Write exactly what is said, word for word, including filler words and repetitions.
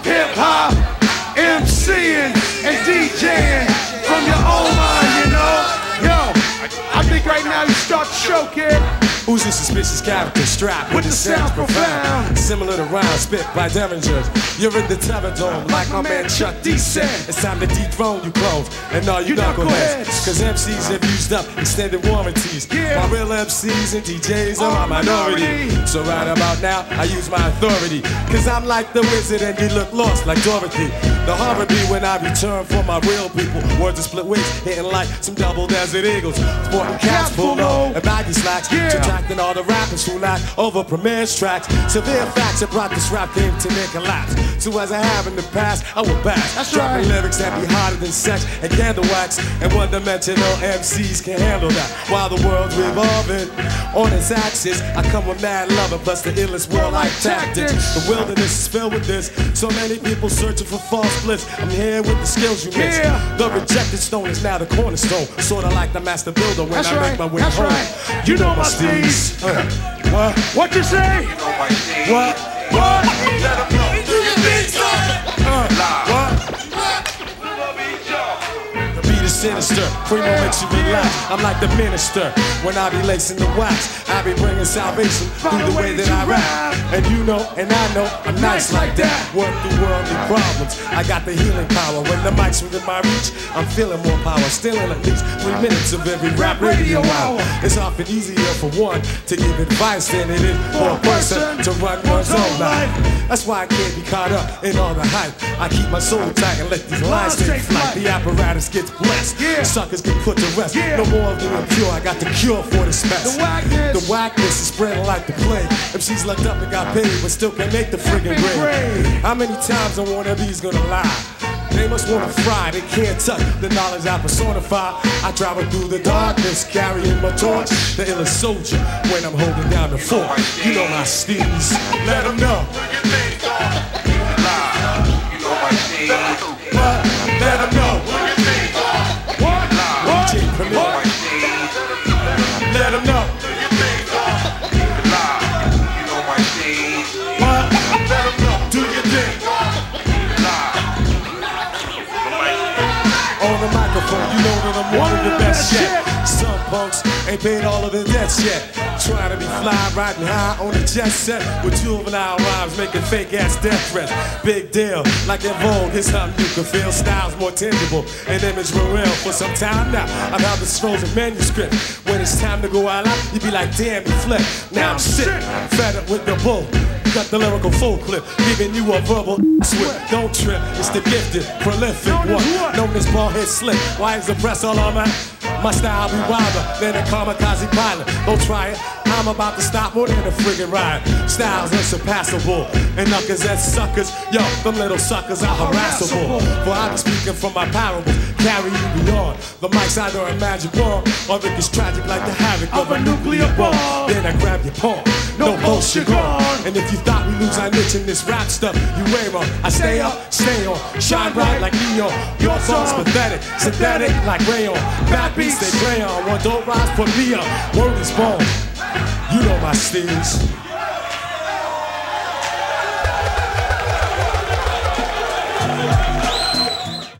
of hip hop, MCing and DJing from your own mind, you know. Yo, I think right now you start to show, kid. Oozing suspicious character strapped with the sounds profound, similar to rhymes spit by Derringers. You're in the Terradome, like my man Chuck D said. It's time to dethrone you clones and all you knuckleheads, cause M Cs have used up extended warranties. My real M Cs and D Js are my minority. So right about now, I use my authority, cause I'm like the wizard and you look lost like Dorothy. The horror be when I return for my real people. Words to split wings, hitting like some double desert eagles. Sporting cats pulled on and baggy slacks, and all the rappers who lied over Premiere's tracks. Severe facts have brought this rap game to near collapse. So as I have in the past, I will bash. That's dropping right. Lyrics that be hotter than sex and candle wax. And one-dimensional M Cs can handle that. While the world's revolving on its axis, I come with mad love and plus the illest warlike tactics. The wilderness is filled with this. So many people searching for false bliss. I'm here with the skills you miss. Yeah. The rejected stone is now the cornerstone. Sort of like the master builder when That's I right. make my way That's home. Right. You, you know, know my steez. Uh, what? What you say? You know my steez. What? What? Let 'em know. You can be something. What? The beat is sinister. Primo makes you relax. I'm like the minister when I be lacing the wax. I be bringing salvation through the way that I rap. And you know, and I know, I'm nice like that. Work through worldly problems. I got the healing power. When the mic's within my reach, I'm feeling more power. Still in at least three minutes of every rap radio hour. It's often easier for one to give advice than it is for a person to run one's own life. That's why I can't be caught up in all the hype. I keep my soul tight and let these lines take flight. The apparatus gets blessed. Yeah. The suckers get put to rest. Yeah. No more of the impure. I got the cure for this mess. The wackness. The wackness is spreading like the plague. If she's locked up and got paid, but still can't make the friggin' grade. How many times are one of these gonna lie? They must wanna fry, they can't touch the knowledge I personify. I travel through the darkness, carrying my torch. The illest soldier when I'm holding down the fort. You know my steez, let 'em know. You know my steez. What? Let 'em know. What? What? D J Premiere. Let 'em know. You know that I'm one of the best yet. Some punks ain't paid all of their debts yet. Trying to be fly, riding high on a jet set with juvenile rhymes, making fake ass death threats. Big deal, like in Vogue, it's something you can feel. Styles more tangible, and image were real. For some time now, I've had this frozen manuscript. When it's time to go out, you be like, damn, you flip. Now I'm sick, fed up with the bull. Got the lyrical full clip, giving you a verbal switch. Don't trip, it's the gifted, prolific one. Known as ball head slick. Why is the press all on my? My style be wilder than a kamikaze pilot. Don't try it, I'm about to stop more than a friggin' ride. Styles unsurpassable, and knuckers as suckers. Yo, them little suckers are harassable. For I be speaking from my parables, carry you beyond the mic's either a magic bomb, or it is tragic like the havoc of, of a nuclear bomb. bomb. Then I grab your paw, no, no bullshit gone. And if you thought we lose our niche in this rap stuff, you way wrong. I stay up, stay on, shine bright like neon. Your song's pathetic, synthetic like rayon. Bad beats they play on, one don't rise for me up. Word is born. You know my steez.